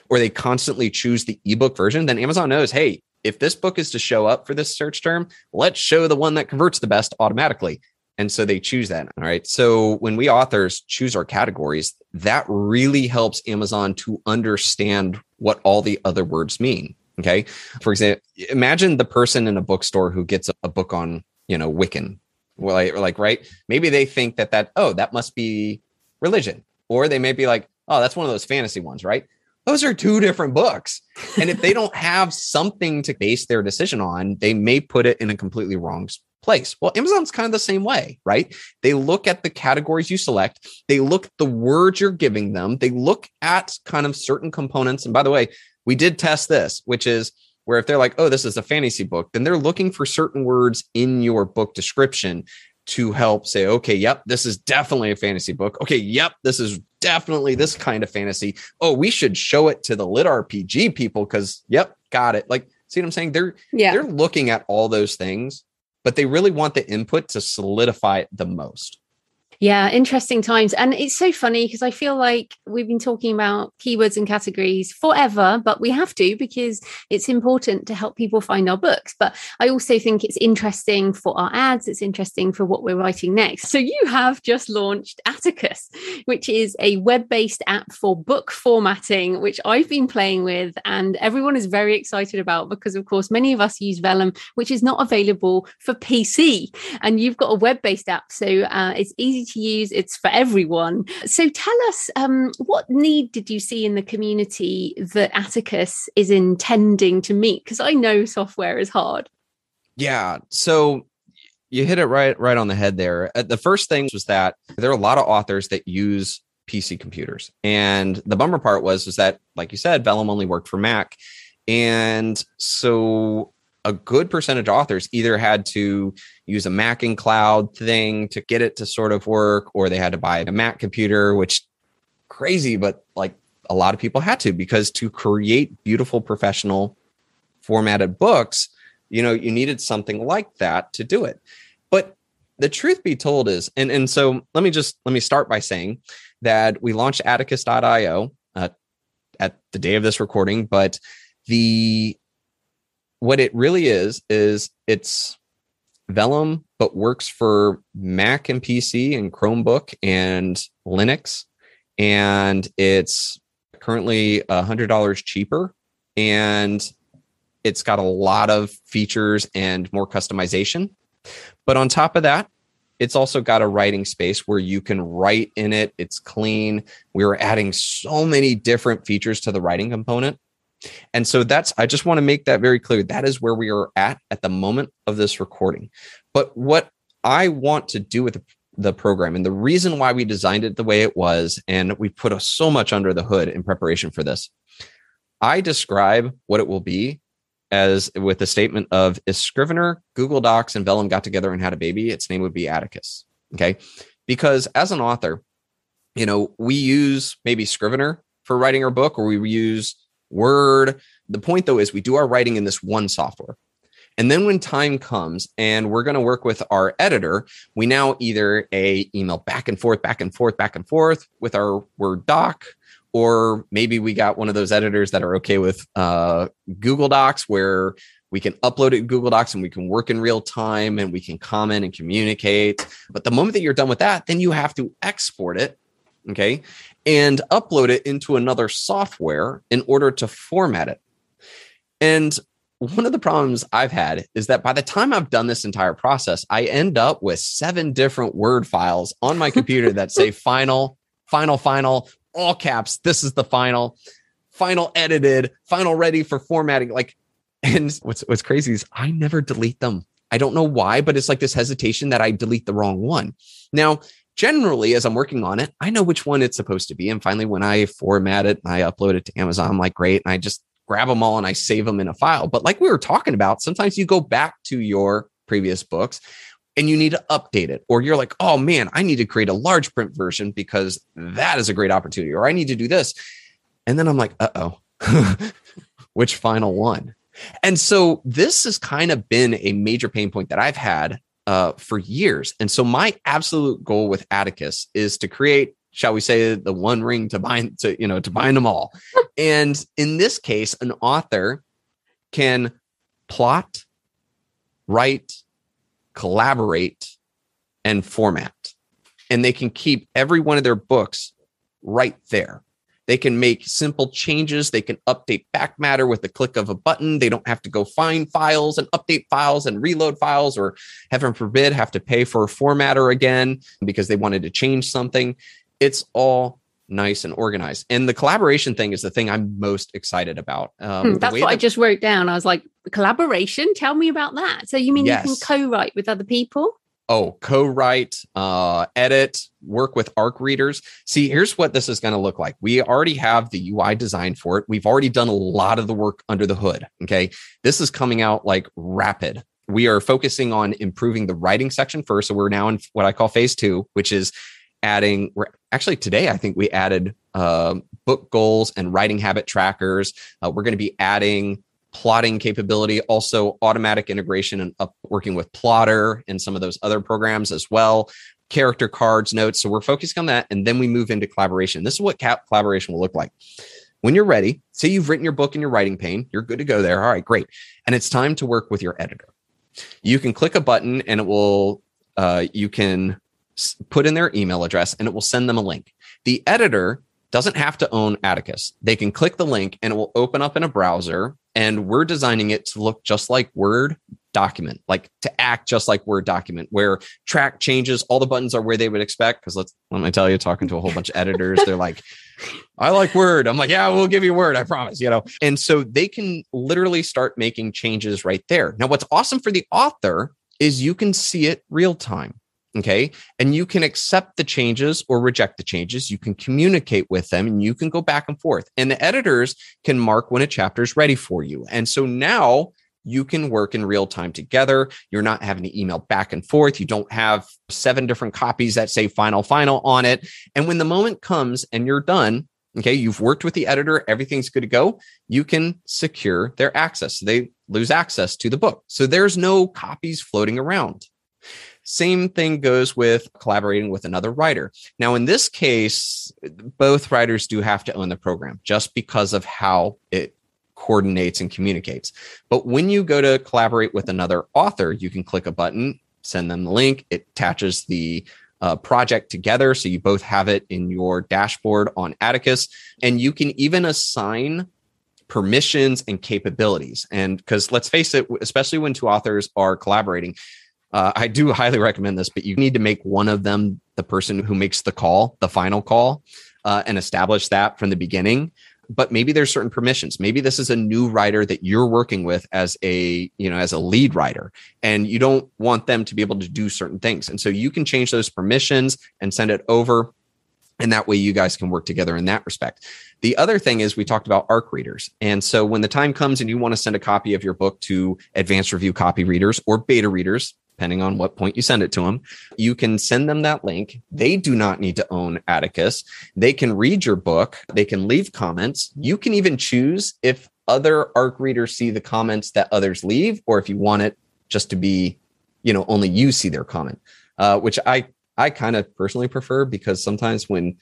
or they constantly choose the ebook version, then Amazon knows, hey, if this book is to show up for this search term, let's show the one that converts the best automatically. And so they choose that. All right. So when we authors choose our categories, that really helps Amazon to understand what all the other words mean. Okay. For example, imagine the person in a bookstore who gets a book on, you know, Wiccan. Well, like, like, right. Maybe they think that that, oh, that must be religion. Or they may be like, oh, that's one of those fantasy ones, right? Those are two different books. And if they don't have something to base their decision on, they may put it in a completely wrong place. Well, Amazon's kind of the same way, right? They look at the categories you select. They look at the words you're giving them. They look at kind of certain components. And by the way, we did test this, which is where if they're like, oh, this is a fantasy book, then they're looking for certain words in your book description to help say, okay, yep, this is definitely a fantasy book. Okay, yep, this is definitely this kind of fantasy. Oh, we should show it to the Lit R P G people because, yep, got it. Like, see what I'm saying? They're yeah. they're looking at all those things, but they really want the input to solidify it the most. Yeah, interesting times. And it's so funny because I feel like we've been talking about keywords and categories forever, but we have to because it's important to help people find our books. But I also think it's interesting for our ads. It's interesting for what we're writing next. So you have just launched Atticus, which is a web-based app for book formatting, which I've been playing with and everyone is very excited about because, of course, many of us use Vellum, which is not available for P C. And you've got a web-based app, so uh, it's easy to use. It's for everyone. So tell us, um, what need did you see in the community that Atticus is intending to meet? Because I know software is hard. Yeah. So you hit it right, right on the head there. Uh, the first thing was that there are a lot of authors that use P C computers. And the bummer part was, was that, like you said, Vellum only worked for Mac. And so a good percentage of authors either had to use a Mac and cloud thing to get it to sort of work, or they had to buy a Mac computer, which crazy, but like a lot of people had to, because to create beautiful professional formatted books, you know, you needed something like that to do it. But the truth be told is, and, and so let me just, let me start by saying that we launched Atticus dot io uh, at the day of this recording, but the what it really is, is it's Vellum, but works for Mac and P C and Chromebook and Linux. And it's currently one hundred dollars cheaper. And it's got a lot of features and more customization. But on top of that, it's also got a writing space where you can write in it. It's clean. We are adding so many different features to the writing component. And so that's, I just want to make that very clear. That is where we are at at the moment of this recording. But what I want to do with the, the program. And the reason why we designed it the way it was, and we put so much under the hood in preparation for this, I describe what it will be as with the statement of, if Scrivener, Google Docs, and Vellum got together and had a baby, its name would be Atticus. Okay. Because as an author, you know, we use maybe Scrivener for writing our book, or we use Word. The point though is we do our writing in this one software. And then when time comes and we're going to work with our editor, we now either a email back and forth, back and forth, back and forth with our Word doc, or maybe we got one of those editors that are okay with uh, Google Docs, where we can upload it to Google Docs and we can work in real time and we can comment and communicate. But the moment that you're done with that, then you have to export it, okay, and upload it into another software in order to format it. And one of the problems I've had is that by the time I've done this entire process, I end up with seven different Word files on my computer that say final, final, final, all caps, this is the final, final edited, final ready for formatting. Like, and what's what's crazy is I never delete them. I don't know why, but it's like this hesitation that I delete the wrong one. Now, generally, as I'm working on it, I know which one it's supposed to be. And finally, when I format it and I upload it to Amazon, I'm like, great. And I just grab them all and I save them in a file. But like we were talking about, sometimes you go back to your previous books and you need to update it. Or you're like, oh man, I need to create a large print version because that is a great opportunity. Or I need to do this. And then I'm like, uh-oh, which final one? And so this has kind of been a major pain point that I've had uh, for years. And so my absolute goal with Atticus is to create, shall we say, the one ring to bind, to, you know, to bind them all. And in this case, an author can plot, write, collaborate, and format. And they can keep every one of their books right there. They can make simple changes. They can update back matter with the click of a button. They don't have to go find files and update files and reload files, or heaven forbid, have to pay for a formatter again because they wanted to change something. It's all nice and organized. And the collaboration thing is the thing I'm most excited about. Um, hmm, that's what that- I just wrote down. I was like, collaboration? Tell me about that. So you mean yes. You can co-write with other people? Oh, co-write, uh, edit, work with A R C readers. See, here's what this is going to look like. We already have the U I design for it. We've already done a lot of the work under the hood. Okay. This is coming out like rapid. We are focusing on improving the writing section first. So we're now in what I call phase two, which is adding, we're actually today, I think we added uh, book goals and writing habit trackers. Uh, we're going to be adding plotting capability, also automatic integration and up working with Plotter and some of those other programs as well, character cards, notes. So we're focusing on that. And then we move into collaboration. This is what cap collaboration will look like. When you're ready, say you've written your book in your writing pane, you're good to go there. All right, great. And it's time to work with your editor. You can click a button and it will, uh, you can put in their email address and it will send them a link. The editor doesn't have to own Atticus. They can click the link and it will open up in a browser. And we're designing it to look just like Word document, like to act just like Word document, where track changes, all the buttons are where they would expect. Because let's let me tell you, talking to a whole bunch of editors, they're like, I like Word. I'm like, yeah, we'll give you Word, I promise, you know. And so they can literally start making changes right there. Now, what's awesome for the author is you can see it real time. Okay. And you can accept the changes or reject the changes. You can communicate with them and you can go back and forth. And the editors can mark when a chapter is ready for you. And so now you can work in real time together. You're not having to email back and forth. You don't have seven different copies that say final, final on it. And when the moment comes and you're done, okay, you've worked with the editor, everything's good to go. You can secure their access. So they lose access to the book. So there's no copies floating around. Same thing goes with collaborating with another writer. Now, in this case, both writers do have to own the program just because of how it coordinates and communicates. But when you go to collaborate with another author, you can click a button, send them the link. It attaches the uh, project together. So you both have it in your dashboard on Atticus. And you can even assign permissions and capabilities. And because let's face it, especially when two authors are collaborating, Uh, I do highly recommend this, but you need to make one of them the person who makes the call, the final call, uh, and establish that from the beginning. but maybe there's certain permissions. Maybe this is a new writer that you're working with as a, you know, as a lead writer, and you don't want them to be able to do certain things. And so you can change those permissions and send it over. And that way you guys can work together in that respect. The other thing is we talked about A R C readers. And so when the time comes and you want to send a copy of your book to advanced review copy readers or beta readers, depending on what point you send it to them, you can send them that link. They do not need to own Atticus. They can read your book. They can leave comments. You can even choose if other A R C readers see the comments that others leave, or if you want it just to be, you know, only you see their comment, uh, which I I kind of personally prefer, because sometimes when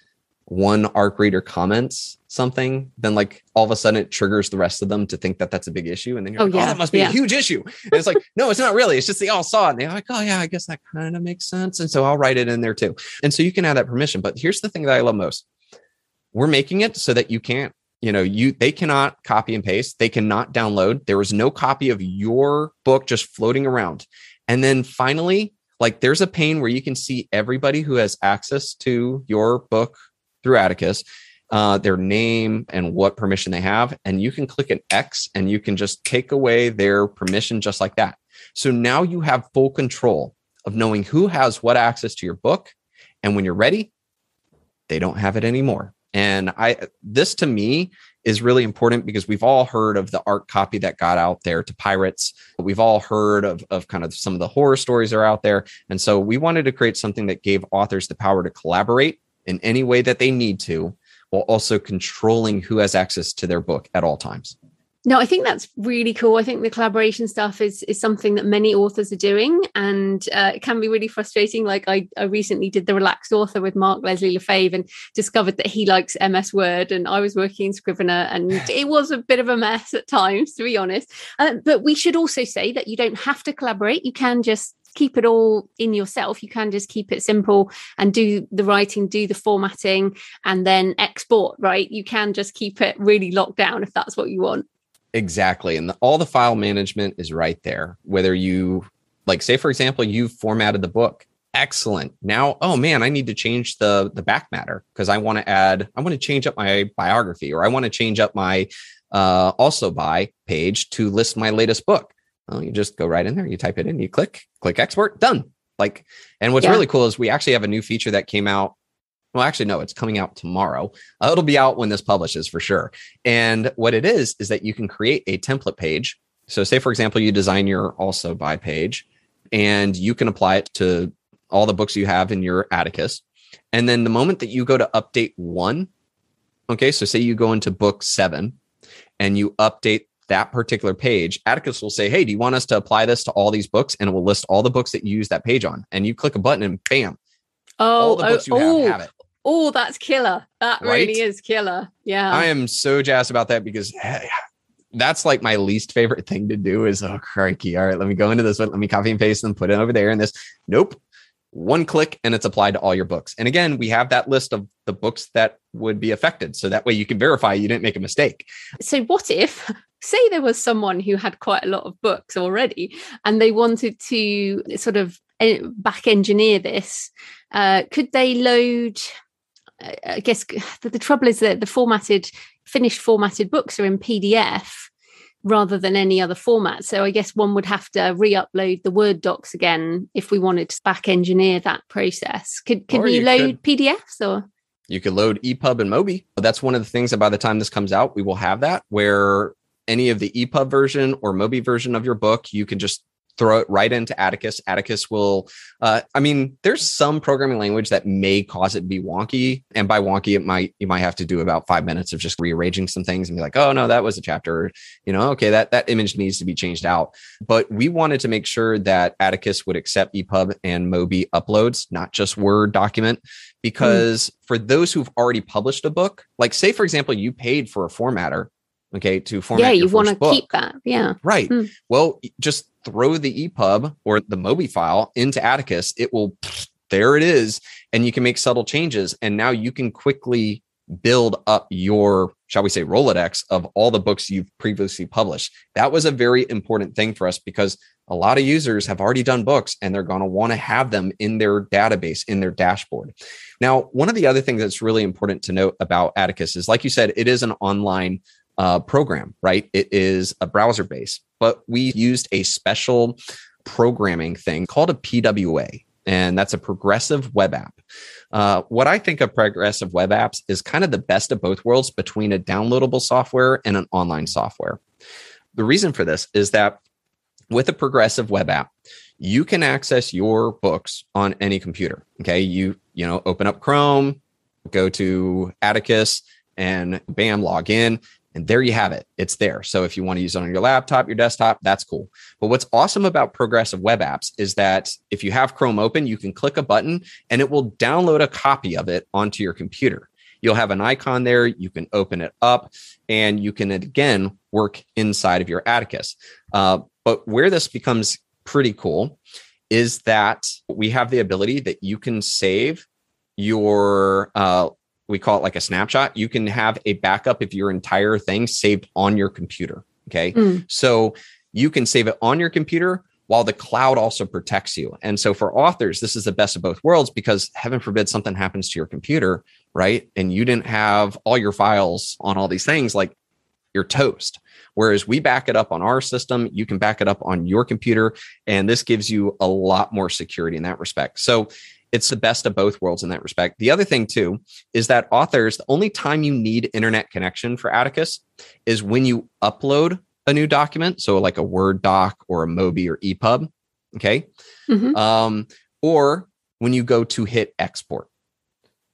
one A R C reader comments something, then like all of a sudden it triggers the rest of them to think that that's a big issue. And then you're oh, like, yeah. oh, that must be yeah. a huge issue. And it's like, no, it's not really. It's just they all saw it. And they're like, oh yeah, I guess that kind of makes sense. And so I'll write it in there too. And so you can have that permission. But here's the thing that I love most. We're making it so that you can't, you know, you, they cannot copy and paste. They cannot download. There is no copy of your book just floating around. And then finally, like there's a pane where you can see everybody who has access to your book through Atticus, uh, their name and what permission they have. And you can click an X and you can just take away their permission just like that. So now you have full control of knowing who has what access to your book. And when you're ready, they don't have it anymore. And I, this to me is really important, because we've all heard of the A R C copy that got out there to pirates. We've all heard of, of kind of some of the horror stories that are out there. And so we wanted to create something that gave authors the power to collaborate in any way that they need to, while also controlling who has access to their book at all times. No, I think that's really cool. I think the collaboration stuff is is something that many authors are doing, and uh, it can be really frustrating. Like I, I recently did the Relaxed Author with Mark Leslie Lefebvre and discovered that he likes M S Word, and I was working in Scrivener, and it was a bit of a mess at times, to be honest. Uh, but we should also say that you don't have to collaborate. You can just keep it all in yourself. You can just keep it simple and do the writing, do the formatting, and then export, right? You can just keep it really locked down if that's what you want. Exactly. And the, all the file management is right there. Whether you, like, say, for example, you've formatted the book. Excellent. Now, oh man, I need to change the, the back matter because I want to add, I want to change up my biography, or I want to change up my uh, also by page to list my latest book. Well, you just go right in there, you type it in, you click, click export, done. Like, and what's yeah. really cool is we actually have a new feature that came out. Well, actually, no, it's coming out tomorrow. Uh, it'll be out when this publishes for sure. And what it is, is that you can create a template page. So say, for example, you design your also by page and you can apply it to all the books you have in your Atticus. And then the moment that you go to update one, okay, so say you go into book seven and you update that particular page, Atticus will say, hey, do you want us to apply this to all these books? And it will list all the books that you use that page on. And you click a button and bam, oh, all the books oh, you have, oh. have it. Oh, that's killer. That right? really is killer. Yeah. I am so jazzed about that, because hey, that's like my least favorite thing to do is, oh, crikey. All right, let me go into this one. Let me copy and paste and put it over there and this. Nope. One click and it's applied to all your books. And again, we have that list of the books that would be affected. So that way you can verify you didn't make a mistake. So what if... say there was someone who had quite a lot of books already and they wanted to sort of back engineer this, uh, could they load, I guess the, the trouble is that the formatted, finished formatted books are in P D F rather than any other format. So I guess one would have to re-upload the Word docs again if we wanted to back engineer that process. Could, could we load could. P D Fs or... You could load E P U B and Mobi. That's one of the things that by the time this comes out, we will have that where... any of the E P U B version or Mobi version of your book, you can just throw it right into Atticus. Atticus will, uh, I mean, there's some programming language that may cause it to be wonky. And by wonky, it might, you might have to do about five minutes of just rearranging some things and be like, oh no, that was a chapter, you know, okay, that, that image needs to be changed out. But we wanted to make sure that Atticus would accept E P U B and Mobi uploads, not just Word document, because mm. for those who've already published a book, like say, for example, you paid for a formatter, okay, to format. Yeah, you want to keep that. Yeah. Right. Mm. Well, just throw the E P U B or the Mobi file into Atticus. It will, there it is. And you can make subtle changes. And now you can quickly build up your shall we say, Rolodex of all the books you've previously published. That was a very important thing for us because a lot of users have already done books and they're going to want to have them in their database, in their dashboard. Now, one of the other things that's really important to note about Atticus is, like you said, it is an online uh, program, right? It is a browser base, but we used a special programming thing called a P W A. And that's a progressive web app. Uh, what I think of progressive web apps is kind of the best of both worlds between a downloadable software and an online software. The reason for this is that with a progressive web app, you can access your books on any computer. Okay, you you know, open up Chrome, go to Atticus, and bam, log in. And there you have it. It's there. So if you want to use it on your laptop, your desktop, that's cool. But what's awesome about progressive web apps is that if you have Chrome open, you can click a button and it will download a copy of it onto your computer. You'll have an icon there. You can open it up and you can, again, work inside of your Atticus. Uh, but where this becomes pretty cool is that we have the ability that you can save your uh we call it like a snapshot. You can have a backup of your entire thing saved on your computer. Okay. Mm. So you can save it on your computer while the cloud also protects you. And so for authors, this is the best of both worlds because heaven forbid something happens to your computer, right? And you didn't have all your files on all these things, like you're toast. Whereas we back it up on our system, you can back it up on your computer. And this gives you a lot more security in that respect. So it's the best of both worlds in that respect. The other thing too, is that authors, the only time you need internet connection for Atticus is when you upload a new document. So like a Word doc or a Mobi or E P U B. Okay. Mm-hmm. Um, or when you go to hit export.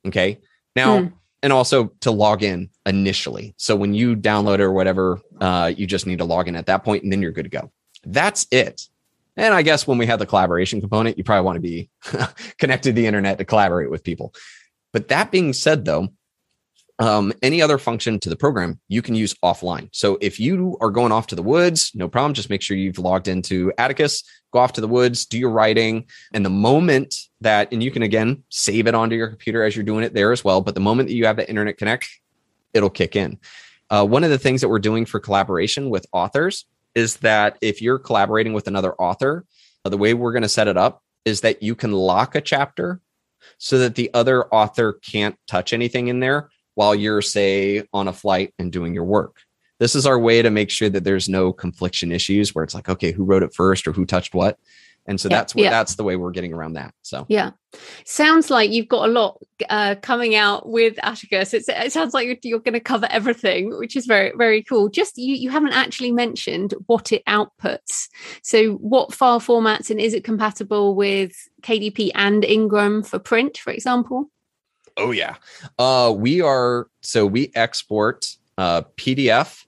Okay. Now, mm. and also to log in initially. So when you download or whatever, uh, you just need to log in at that point and then you're good to go. That's it. And I guess when we have the collaboration component, you probably want to be connected to the internet to collaborate with people. But that being said, though, um, any other function to the program, you can use offline. So if you are going off to the woods, no problem. Just make sure you've logged into Atticus, go off to the woods, do your writing. And the moment that, and you can, again, save it onto your computer as you're doing it there as well. But the moment that you have the internet connect, it'll kick in. Uh, one of the things that we're doing for collaboration with authors is that if you're collaborating with another author, the way we're going to set it up is that you can lock a chapter so that the other author can't touch anything in there while you're, say, on a flight and doing your work. This is our way to make sure that there's no confliction issues where it's like, okay, who wrote it first or who touched what? And so yeah, that's what, yeah. that's the way we're getting around that. So yeah, sounds like you've got a lot uh, coming out with Atticus. It's, it sounds like you're, you're going to cover everything, which is very, very cool. Just you, you haven't actually mentioned what it outputs. So what file formats, and is it compatible with K D P and Ingram for print, for example? Oh yeah, uh, we are. So we export uh, P D F,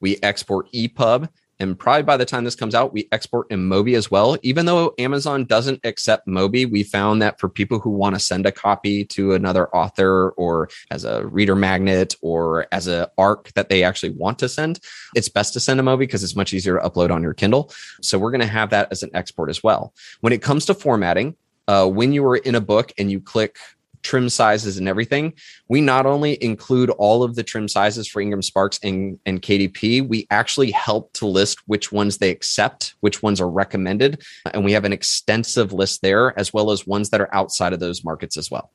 we export E P U B. And probably by the time this comes out, we export in Mobi as well. Even though Amazon doesn't accept Mobi, we found that for people who want to send a copy to another author or as a reader magnet or as an A R C that they actually want to send, it's best to send a Mobi because it's much easier to upload on your Kindle. So we're going to have that as an export as well. When it comes to formatting, uh, when you are in a book and you click trim sizes and everything, we not only include all of the trim sizes for Ingram Sparks and, and K D P, we actually help to list which ones they accept, which ones are recommended. And we have an extensive list there, as well as ones that are outside of those markets as well.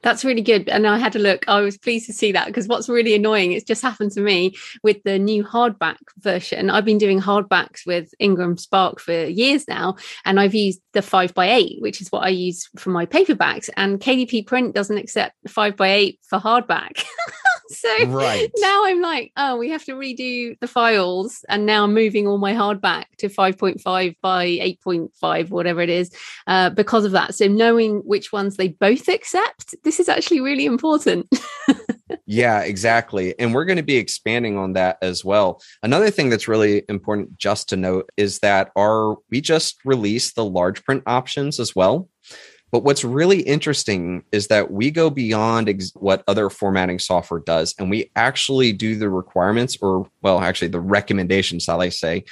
That's really good. And I had a look. I was pleased to see that because what's really annoying, it's just happened to me with the new hardback version. I've been doing hardbacks with Ingram Spark for years now, and I've used the five by eight, which is what I use for my paperbacks. And K D P Print doesn't accept five by eight for hardback. So right. Now I'm like, oh, we have to redo the files. And now I'm moving all my hardback to five point five by eight point five, whatever it is, uh, because of that. So knowing which ones they both accept, this is actually really important. Yeah, exactly. And we're going to be expanding on that as well. Another thing that's really important just to note is that our we just released the large print options as well. But what's really interesting is that we go beyond ex- what other formatting software does, and we actually do the requirements or, well, actually the recommendations, shall I say,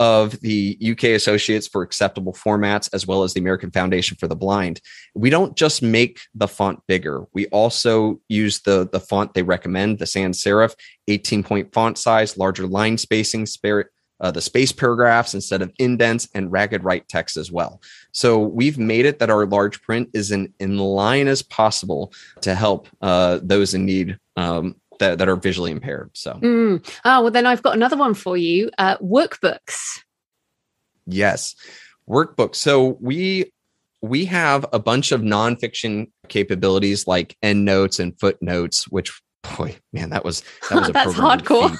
of the U K Associates for Acceptable Formats, as well as the American Foundation for the Blind. We don't just make the font bigger. We also use the, the font they recommend, the sans serif, eighteen point font size, larger line spacing, spirit, uh, the space paragraphs instead of indents, and ragged right text as well. So we've made it that our large print is in, in line as possible to help uh, those in need um, That, that are visually impaired. So, mm. oh, well, then I've got another one for you. Uh, workbooks. Yes, workbooks. So we we have a bunch of nonfiction capabilities like endnotes and footnotes. Which, boy, man, that was that was a that's hardcore.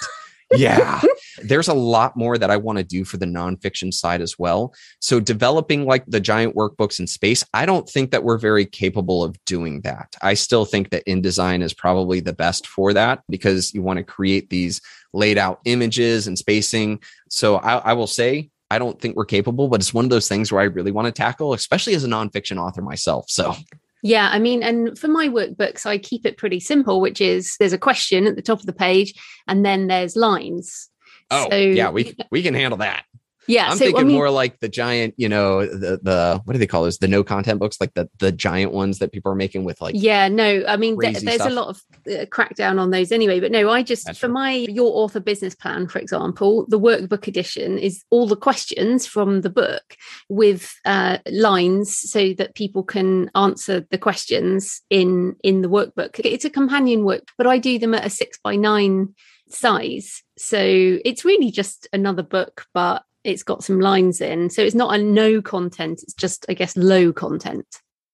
Yeah, there's a lot more that I want to do for the nonfiction side as well. So developing like the giant workbooks in space, I don't think that we're very capable of doing that. I still think that InDesign is probably the best for that because you want to create these laid out images and spacing. So I, I will say, I don't think we're capable, but it's one of those things where I really want to tackle, especially as a nonfiction author myself. So yeah, I mean, and for my workbooks, I keep it pretty simple, which is there's a question at the top of the page and then there's lines. Oh, so, yeah, we we can handle that. Yeah. I'm so, thinking I mean, more like the giant, you know, the, the what do they call those? The no content books, like the, the giant ones that people are making with like. Yeah, no, I mean, th- there's stuff. a lot of uh, crackdown on those anyway. But no, I just That's for right. my Your Author Business Plan, for example, the workbook edition is all the questions from the book with uh, lines so that people can answer the questions in in the workbook. It's a companion work, but I do them at a six by nine size. So it's really just another book, but it's got some lines in. So it's not a no content. It's just, I guess, low content.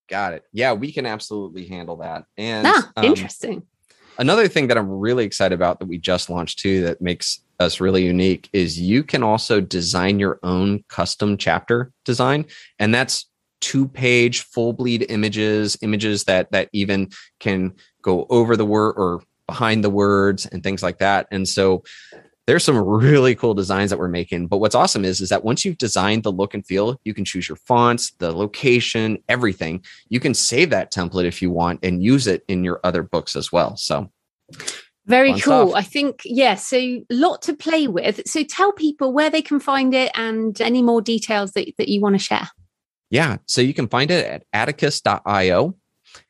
Got it. Yeah, we can absolutely handle that. And ah, um, interesting. Another thing that I'm really excited about that we just launched too that makes us really unique is you can also design your own custom chapter design. And that's two-page full bleed images, images that that even can go over the word or behind the words and things like that. And so there's some really cool designs that we're making. But what's awesome is, is that once you've designed the look and feel, you can choose your fonts, the location, everything. You can save that template if you want and use it in your other books as well. So very cool. Stuff. I think, yeah, so a lot to play with. So tell people where they can find it and any more details that, that you want to share. Yeah. So you can find it at atticus dot io.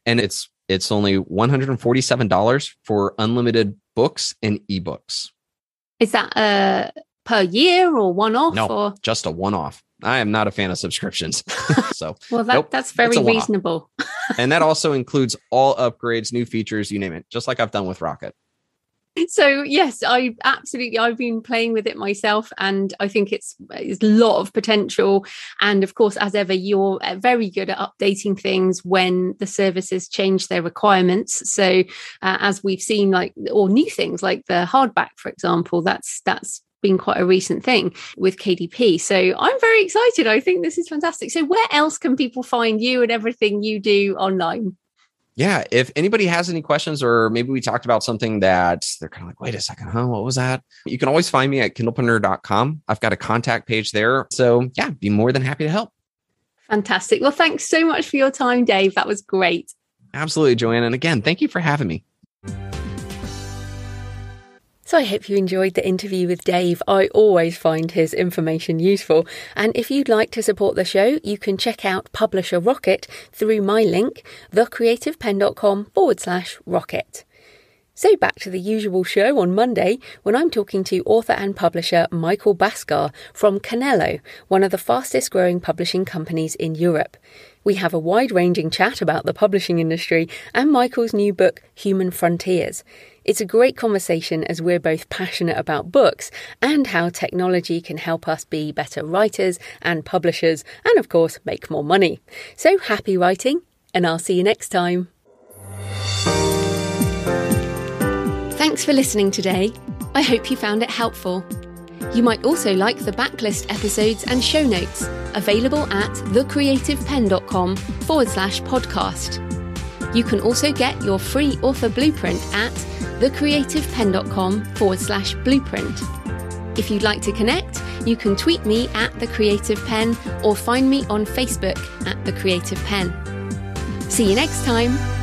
And it's it's only one hundred forty-seven dollars for unlimited books and ebooks. Is that uh, per year or one-off? No, or? Just a one-off. I am not a fan of subscriptions. so Well, that, nope, that's very reasonable. And that also includes all upgrades, new features, you name it, just like I've done with Rocket. So, yes, I absolutely, I've been playing with it myself and I think it's, it's a lot of potential. And of course, as ever, you're very good at updating things when the services change their requirements. So uh, as we've seen, like, or new things like the hardback, for example, that's, that's been quite a recent thing with K D P. So I'm very excited. I think this is fantastic. So where else can people find you and everything you do online? Yeah, if anybody has any questions or maybe we talked about something that they're kind of like, wait a second, huh? What was that? You can always find me at kindlepreneur dot com. I've got a contact page there. So yeah, be more than happy to help. Fantastic. Well, thanks so much for your time, Dave. That was great. Absolutely, Joanna. And again, thank you for having me. So I hope you enjoyed the interview with Dave. I always find his information useful. And if you'd like to support the show, you can check out Publisher Rocket through my link, thecreativepenn.com forward slash rocket. So back to the usual show on Monday when I'm talking to author and publisher Michael Bhaskar from Canelo, one of the fastest growing publishing companies in Europe. We have a wide-ranging chat about the publishing industry and Michael's new book, Human Frontiers. It's a great conversation as we're both passionate about books and how technology can help us be better writers and publishers and, of course, make more money. So happy writing, and I'll see you next time. Thanks for listening today. I hope you found it helpful. You might also like the backlist episodes and show notes available at thecreativepenn.com forward slash podcast. You can also get your free author blueprint at thecreativepenn.com forward slash blueprint. If you'd like to connect, you can tweet me at The Creative Penn or find me on Facebook at The Creative Penn. See you next time.